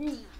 possible. Mm.